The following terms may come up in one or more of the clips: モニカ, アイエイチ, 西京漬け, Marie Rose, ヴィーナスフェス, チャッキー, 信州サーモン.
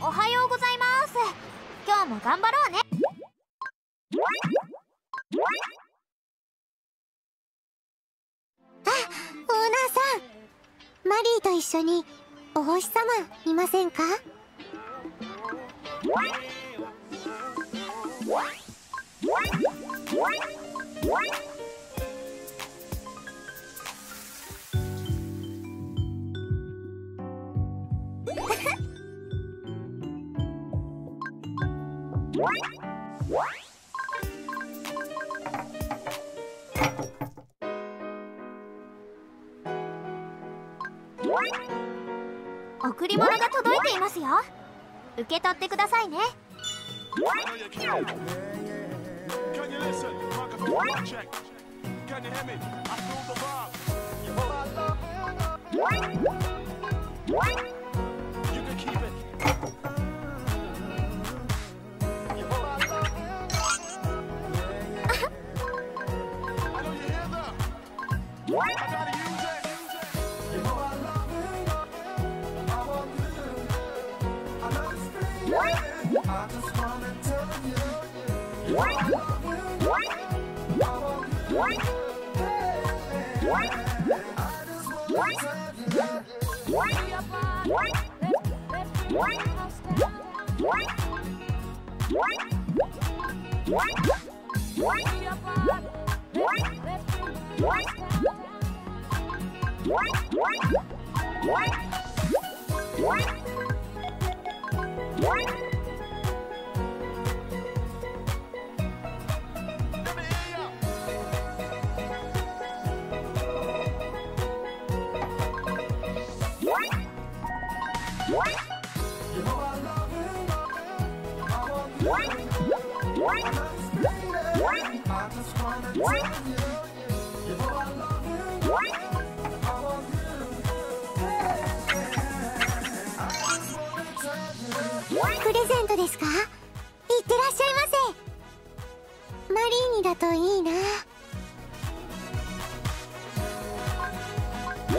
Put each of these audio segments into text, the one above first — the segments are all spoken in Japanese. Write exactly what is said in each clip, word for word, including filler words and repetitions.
おはようございます。今日も頑張ろうね。あ、オーナーさん、マリーと一緒にお星様いませんか？贈り物が届いていますよ。受け取ってくださいね。What? プレゼントですか？いってらっしゃいませ。マリーにだといいな。え、マリ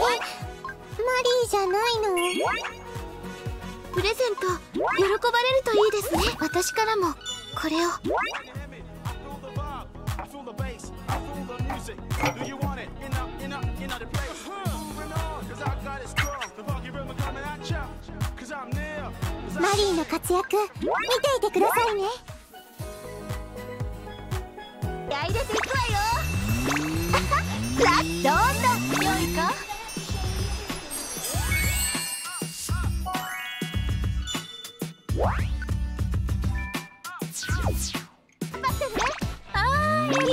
ーじゃないの？プレゼント喜ばれるといいですね。私からもこれを。マリーの活躍見ていてくださいね。やいでていくわよ。さあどんな匂いか。待ってね。あー、いい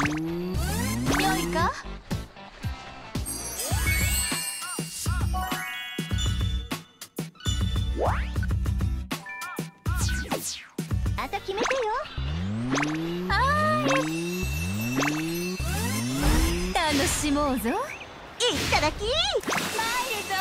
匂いか。あんた決めてよ。あー、いい。楽しもうぞ。いただき。マイルド。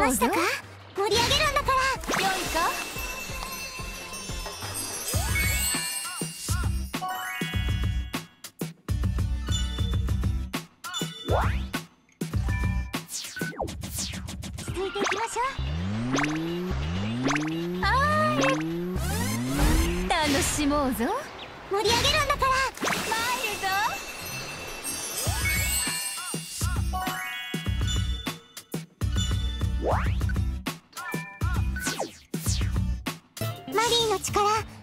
ましたか？盛り上げるんだから。よいか？盛り上げるんだから。マイルド。マリーの力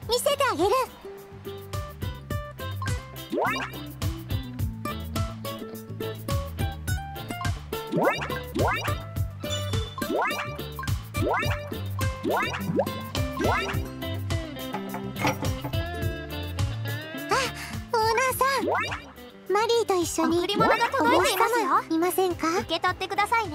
見せてあげる。マリーマリーと一緒に贈り物が届いていますよ。いませんか？受け取ってくださいね。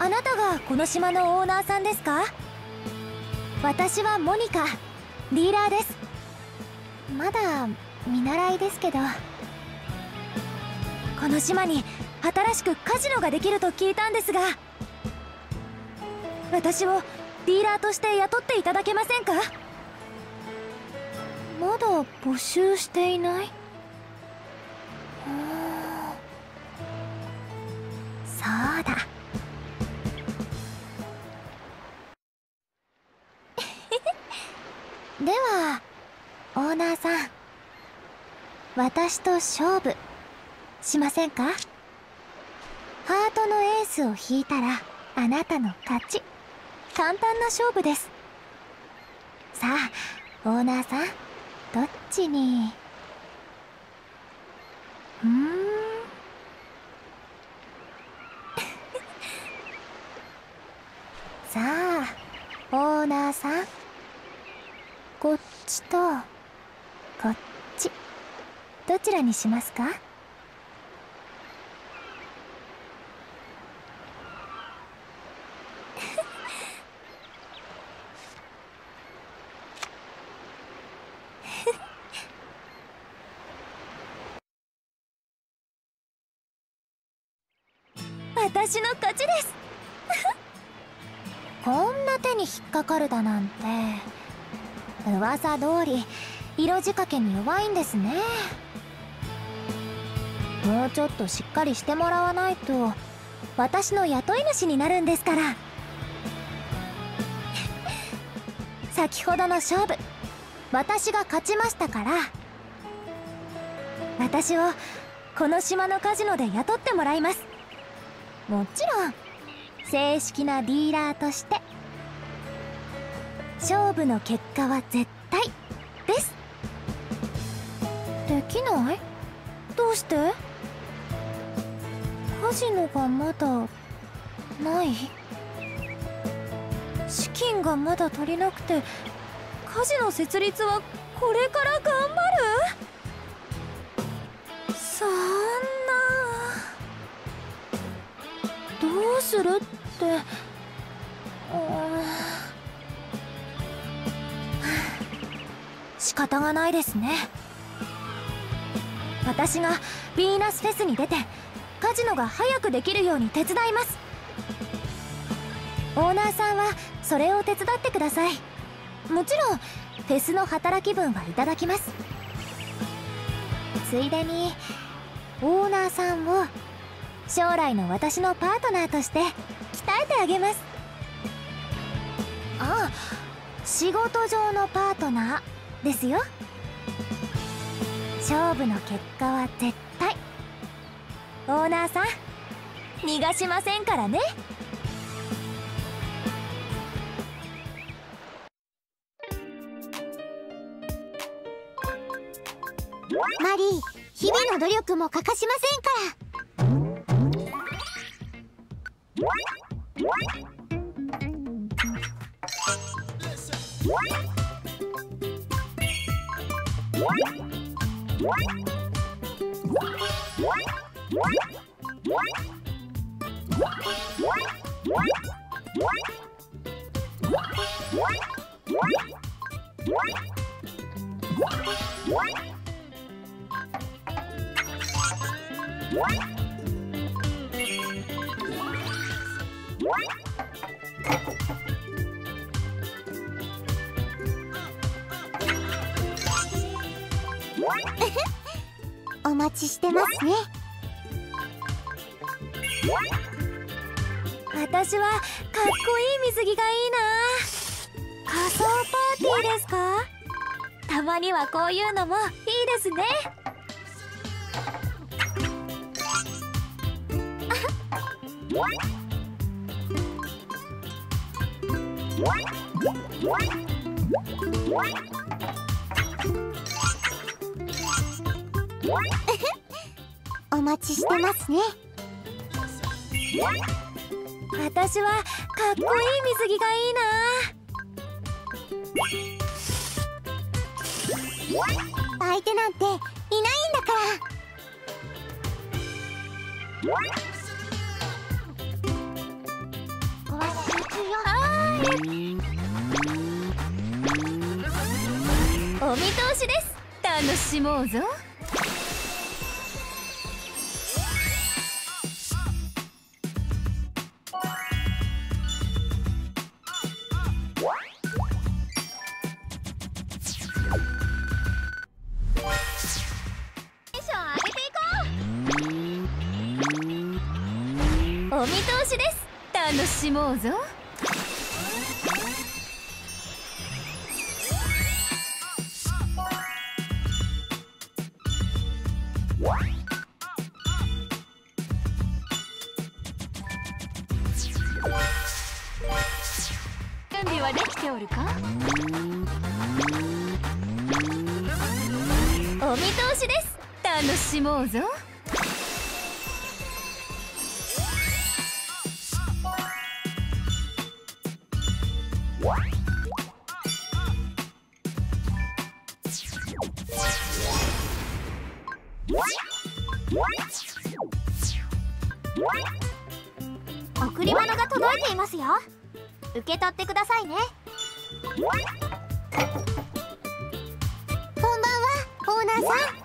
あなたがこの島のオーナーさんですか？私はモニカ、ディーラーです。まだ見習いですけど、この島に新しくカジノができると聞いたんですが、私をディーラーとして雇っていただけませんか？まだ募集していない。そうだ。ではオーナーさん、私と勝負しませんか？ハートのエースを引いたらあなたの勝ち。簡単な勝負です。さあオーナーさん、どっちに？うーん、さあオーナーさん、こっちとこっち、どちらにしますか？私の勝ちです。こんな手に引っかかるだなんて、噂通り色仕掛けに弱いんですね。もうちょっとしっかりしてもらわないと私の雇い主になるんですから。先ほどの勝負、私が勝ちましたから、私をこの島のカジノで雇ってもらいます。もちろん正式なディーラーとして。勝負の結果は絶対です。できない？どうして？カジノがまだない？資金がまだ足りなくて、カジノ設立はこれから頑張る？そんな、どうするってって、仕方がないですね。私がヴィーナスフェスに出てカジノが早くできるように手伝います。オーナーさんはそれを手伝ってください。もちろんフェスの働き分はいただきます。ついでにオーナーさんを将来の私のパートナーとして鍛えてあげます。ああ、仕事上のパートナーですよ。勝負の結果は絶対。オーナーさん逃がしませんからね。マリー、日々の努力も欠かしませんから。お待ちしてますね。私はかっこいい水着がいいな。仮装パーティーですか？たまにはこういうのもいいですね。お待ちしてますね。私はかっこいい水着がいいな。相手なんていないんだから。お見通しです。楽しもうぞ。お見通しです。楽しもうぞ。準備はできておるか？お見通しです。楽しもうぞ。贈り物が届いていますよ。受け取ってくださいね。こんばんは、オーナーさん。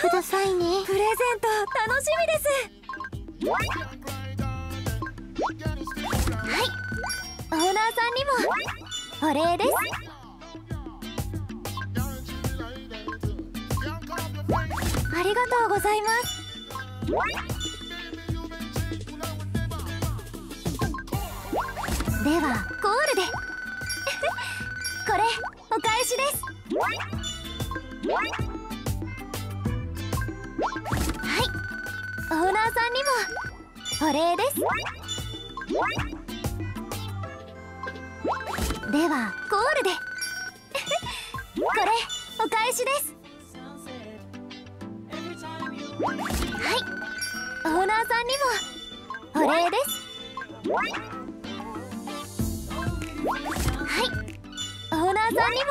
くださいね。プレゼント楽しみです。はい、オーナーさんにもお礼です。ありがとうございます。ではコールでこれお返しです。オーナーさんにもお礼です。ではコールでこれお返しです。はい、オーナーさんにもお礼です。はい、オーナーさんにも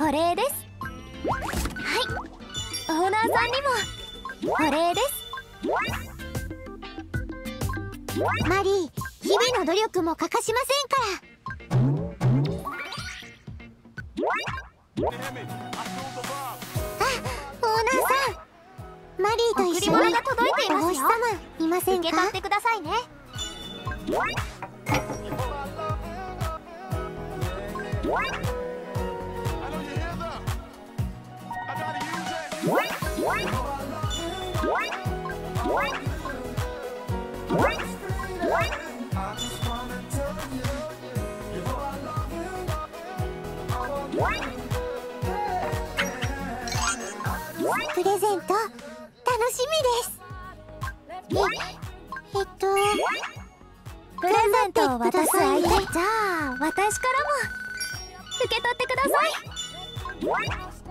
お礼です。はい、オーナーさんにもお礼です。マリー、日々の努力も欠かしませんから。あっマリーと一緒に贈り物が届いていますよ。お星様いませんか？受け取ってくださいね。プレゼント楽しみです。え、えっとプレゼントを渡す相手、じゃあ私からも受け取ってください。